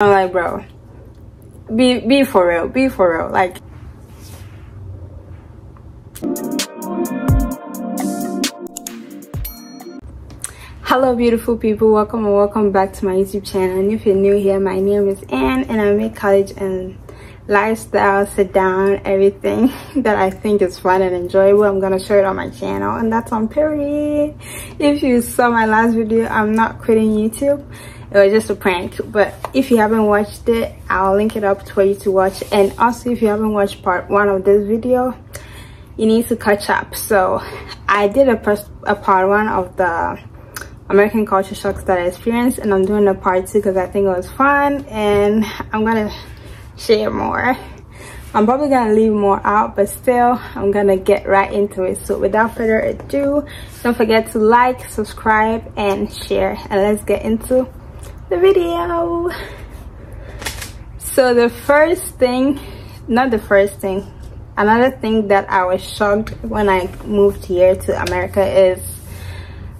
I'm like, bro, be for real, be for real. Like, hello beautiful people, welcome and welcome back to my YouTube channel. And if you're new here, my name is Anne and I make college and lifestyle sit down everything that I think is fun and enjoyable. I'm gonna share it on my channel, and that's on period. If you saw my last video, I'm not quitting YouTube. It was just a prank, but if you haven't watched it, I'll link it up for you to watch. And also, if you haven't watched part one of this video, you need to catch up. So I did a part one of the American culture shocks that I experienced, and I'm doing a part two because I think it was fun and I'm gonna share more. I'm probably gonna leave more out, but still I'm gonna get right into it. So without further ado, don't forget to like, subscribe and share, and let's get into the video. So another thing that I was shocked when I moved here to America is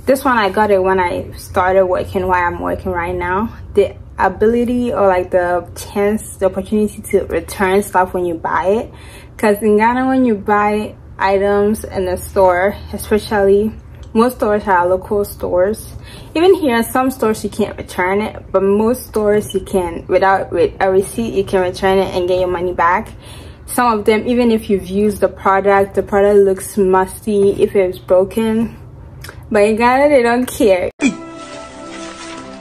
this one. I got it when I started working where I'm working right now, the ability, or like the chance, the opportunity to return stuff when you buy it. Because in Ghana, when you buy items in the store, especially most stores are local stores. Even here, some stores you can't return it, but most stores you can, without a receipt, you can return it and get your money back. Some of them, even if you've used the product looks musty, if it's broken. But in Ghana, they don't care.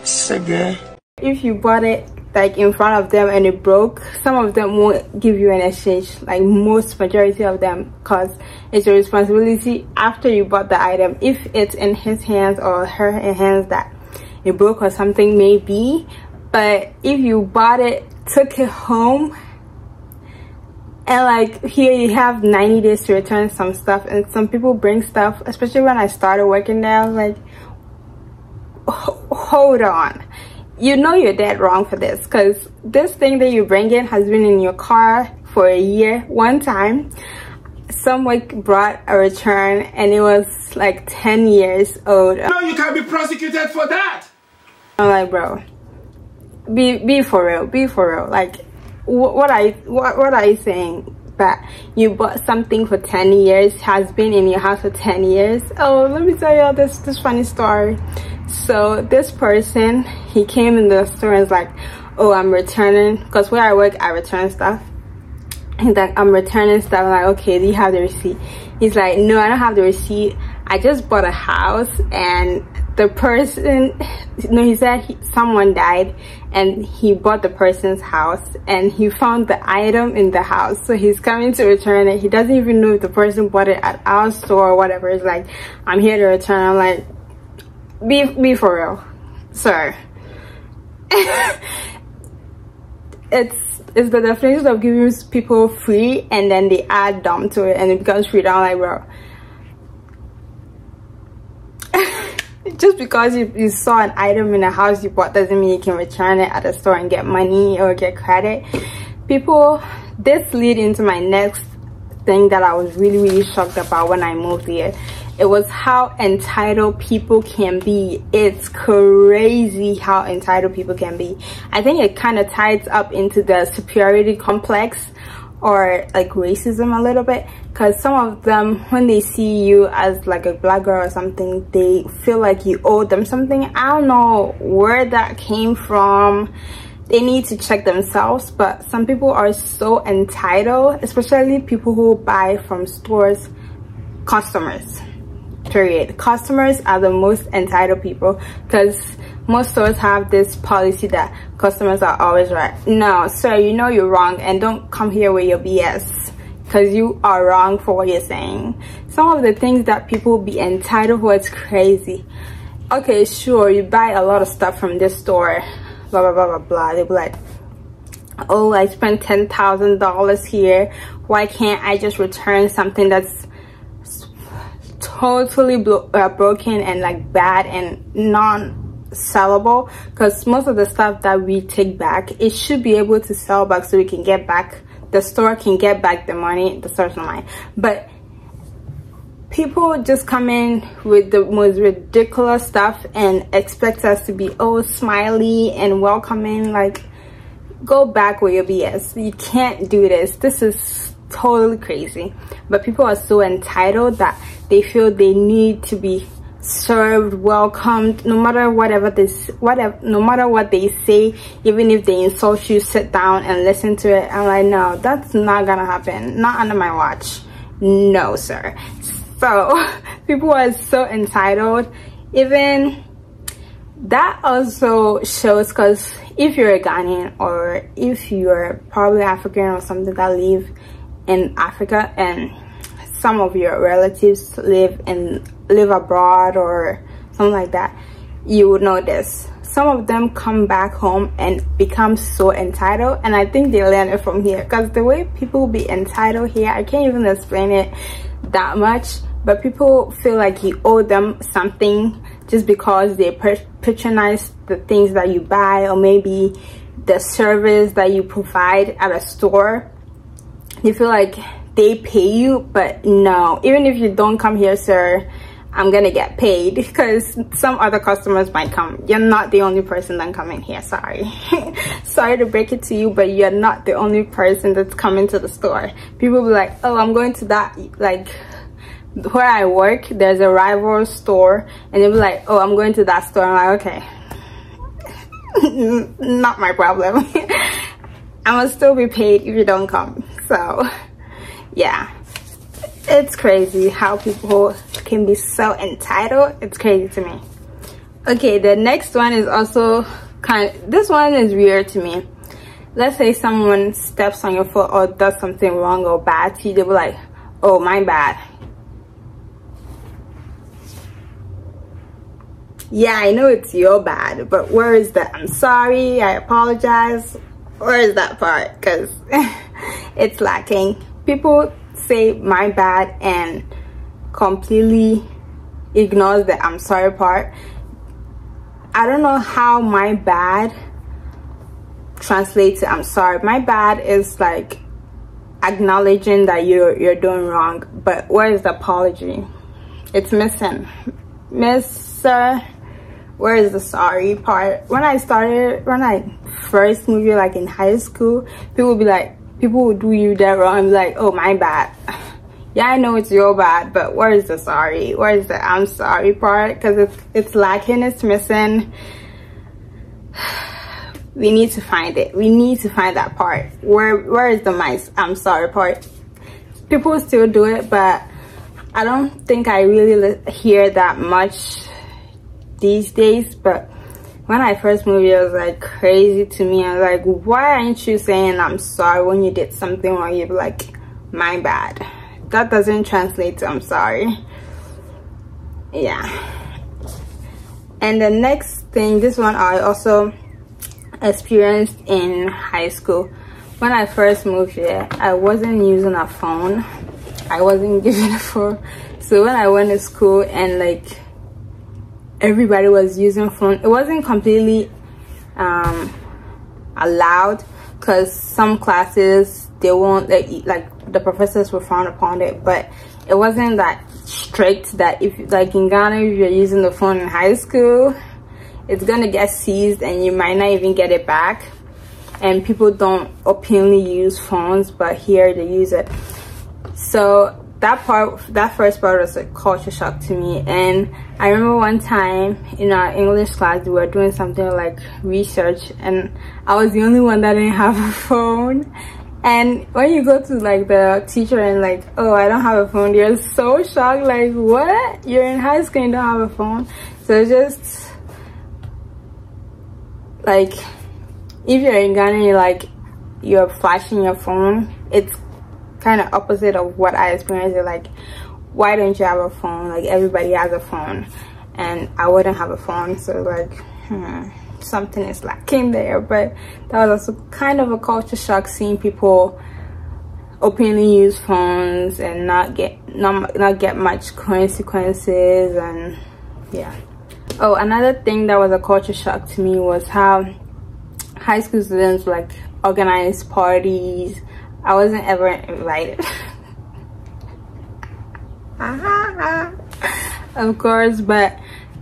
So good. If you bought it like in front of them and it broke, some of them won't give you an exchange, like most majority of them, because it's your responsibility after you bought the item, if it's in his hands or her hands that it broke or something, maybe. But if you bought it, took it home, and like here you have 90 days to return some stuff, and some people bring stuff, especially when I started working there, I was like, hold on. You know you're dead wrong for this, because this thing that you bring in has been in your car for a year. One time, someone brought a return and it was like 10 years old. No, you can't be prosecuted for that! I'm like, bro, be for real, be for real. Like, what are you saying? That you bought something for 10 years, has been in your house for 10 years. Oh, let me tell you all this funny story. So this person, he came in the store and was like, oh, I'm returning, because where I work I return stuff. He's like, I'm returning stuff. I'm like, okay, do you have the receipt? He's like, no, I don't have the receipt. I just bought a house and the person, no, he said someone died and he bought the person's house and he found the item in the house, so he's coming to return it. He doesn't even know if the person bought it at our store or whatever. It's like, I'm here to return. I'm like, be for real, sir. it's the definition of giving people free and then they add dumb to it and it becomes free. I'm like, bro, just because you saw an item in a house you bought doesn't mean you can return it at a store and get money or get credit. People, this lead into my next thing that I was really shocked about when I moved here. It was how entitled people can be. It's crazy how entitled people can be. I think it kind of ties up into the superiority complex or like racism a little bit, because some of them, when they see you as like a black girl or something, they feel like you owe them something. I don't know where that came from. They need to check themselves, but some people are so entitled, especially people who buy from stores. Customers, period. Customers are the most entitled people, because most stores have this policy that customers are always right. No, sir, you know you're wrong, and don't come here with your BS, because you are wrong for what you're saying. Some of the things that people be entitled for, it's crazy. Okay, sure, you buy a lot of stuff from this store, blah blah blah blah blah. They'll be like, oh, I spent $10,000 here, why can't I just return something that's totally broken and like bad and non-sellable? Because most of the stuff that we take back, it should be able to sell back, so we can get back, the store can get back the money, the store's not mine. But people just come in with the most ridiculous stuff and expect us to be all smiley and welcoming. Like, go back with your BS. You can't do this. This is totally crazy. But people are so entitled that they feel they need to be served, welcomed, no matter no matter what they say. Even if they insult you, sit down and listen to it. I'm like, no, that's not gonna happen. Not under my watch. No, sir. So people are so entitled. Even that also shows, because if you're a Ghanaian or if you're probably African or something that live in Africa, and some of your relatives live abroad or something like that, you would know this. Some of them come back home and become so entitled, and I think they learn it from here, because the way people be entitled here, I can't even explain it that much. But people feel like you owe them something just because they patronize the things that you buy, or maybe the service that you provide at a store. They feel like they pay you. But no, even if you don't come here, sir, I'm gonna get paid, because some other customers might come. You're not the only person that's coming here, sorry. Sorry to break it to you, but you're not the only person that's coming to the store. People be like, oh, I'm going to that, like, where I work, there's a rival store, and they'll be like, oh, I'm going to that store. I'm like, okay, not my problem. I will still be paid if you don't come. So yeah, it's crazy how people can be so entitled. It's crazy to me. Okay, the next one is also this one is weird to me. Let's say someone steps on your foot or does something wrong or bad to you. They'll be like, oh, my bad. Yeah, I know it's your bad, but where is the I'm sorry, I apologize? Where is that part? Because it's lacking. People say my bad and completely ignores the I'm sorry part. I don't know how my bad translates to I'm sorry. My bad is like acknowledging that you're doing wrong, but where is the apology? It's missing. Mister, where is the sorry part? When I first moved here, like in high school, people would do you that wrong, like, oh, my bad. Yeah, I know it's your bad, but where is the sorry? Where is the I'm sorry part? Because it's lacking, it's missing. We need to find it. We need to find that part. Where is the my I'm sorry part? People still do it, but I don't think I really hear that much these days. But when I first moved here, it was like crazy to me. I was like, why aren't you saying I'm sorry when you did something wrong? You'd be like, my bad. That doesn't translate to I'm sorry. Yeah. And the next thing, this one I also experienced in high school. When I first moved here, I wasn't using a phone. I wasn't given a phone. So when I went to school and like everybody was using phone, it wasn't completely allowed, because some classes they won't like the professors will frown upon it. But it wasn't that strict that if like in Ghana, if you're using the phone in high school, it's gonna get seized and you might not even get it back. And people don't openly use phones, but here they use it. So that first part was a culture shock to me. And I remember one time in our English class, we were doing something like research, and I was the only one that didn't have a phone. And when you go to like the teacher and like, oh, I don't have a phone, you're so shocked, like, what? You're in high school and you don't have a phone? So just like, if you're in Ghana, you're flashing your phone, it's kind of opposite of what I experienced. Like, why don't you have a phone? Like, everybody has a phone and I wouldn't have a phone. So like, something is lacking there. But that was also kind of a culture shock, seeing people openly use phones and not get much consequences. And yeah. Oh, another thing that was a culture shock to me was how high school students like organize parties. I wasn't ever invited. Of course, but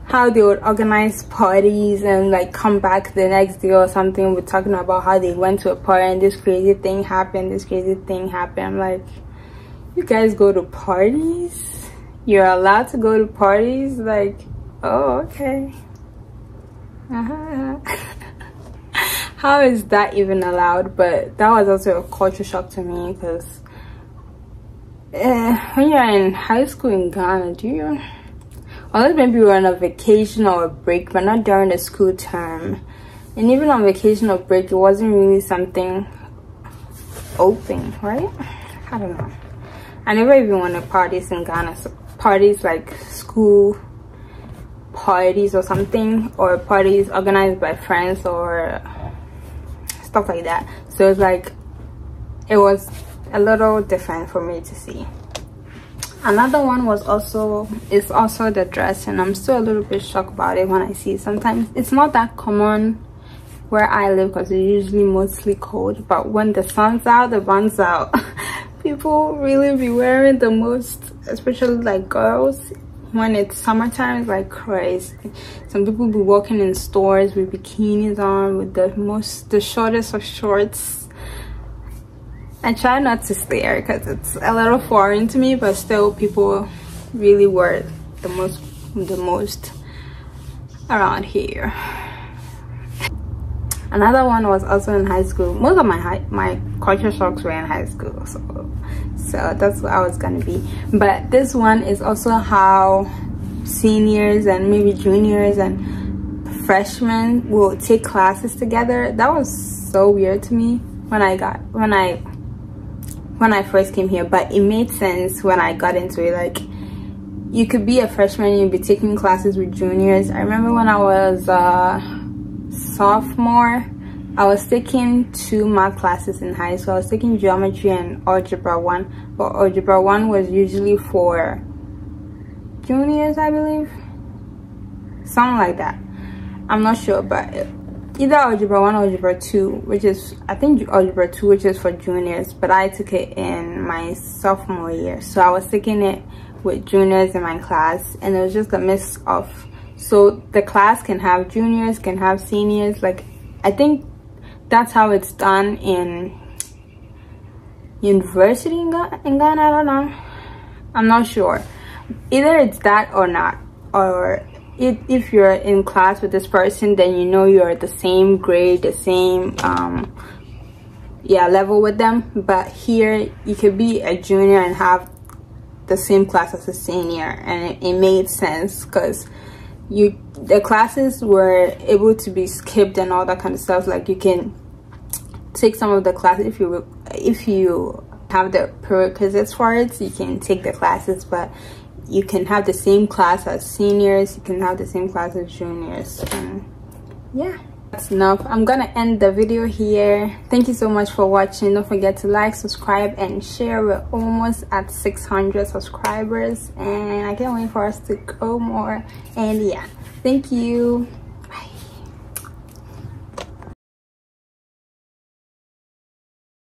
how they would organize parties and like come back the next day or something with talking about how they went to a party and this crazy thing happened, this crazy thing happened. I'm like, you guys go to parties? You're allowed to go to parties? Like, oh, okay. How is that even allowed? But that was also a culture shock to me, because when you're in high school in Ghana, unless maybe we're on a vacation or a break, but not during the school term. And even on vacation or break, it wasn't really something open, right? I don't know. I never even went to parties in Ghana. So parties like school parties or something, or parties organized by friends or stuff like that. So it's like, it was a little different for me to see. Another one was also the dress, and I'm still a little bit shocked about it when I see it. Sometimes it's not that common where I live, because it's usually mostly cold, but when the sun's out, the bun's out. People really be wearing the most, especially like girls. When it's summertime, it's like crazy. Some people be walking in stores with bikinis on, with the shortest of shorts. I try not to stare because it's a little foreign to me, but still people really wear the most around here. Another one was also in high school. Most of my culture shocks were in high school, so that's what I was gonna be. But this one is also how seniors and maybe juniors and freshmen will take classes together. That was so weird to me when I first came here, but it made sense when I got into it. Like, you could be a freshman and you'd be taking classes with juniors. I remember when I was sophomore, I was taking 2 math classes in high school. I was taking geometry and algebra 1, but algebra 1 was usually for juniors, I believe, something like that. I'm not sure, but either algebra 1 or algebra 2, which is, I think algebra 2, which is for juniors, but I took it in my sophomore year. So I was taking it with juniors in my class, and it was just a mix of, so the class can have juniors, can have seniors. Like, I think that's how it's done in university in Ghana, I don't know. I'm not sure. Either it's that or not, or if you're in class with this person, then you know you're the same grade, the same level with them. But here you could be a junior and have the same class as a senior, and it made sense because the classes were able to be skipped and all that kind of stuff. Like, you can take some of the classes if you have the prerequisites for it, you can take the classes, but you can have the same class as seniors, you can have the same class as juniors. And yeah, that's enough. I'm gonna end the video here. Thank you so much for watching. Don't forget to like, subscribe, and share. We're almost at 600 subscribers, and I can't wait for us to grow more. And yeah, thank you.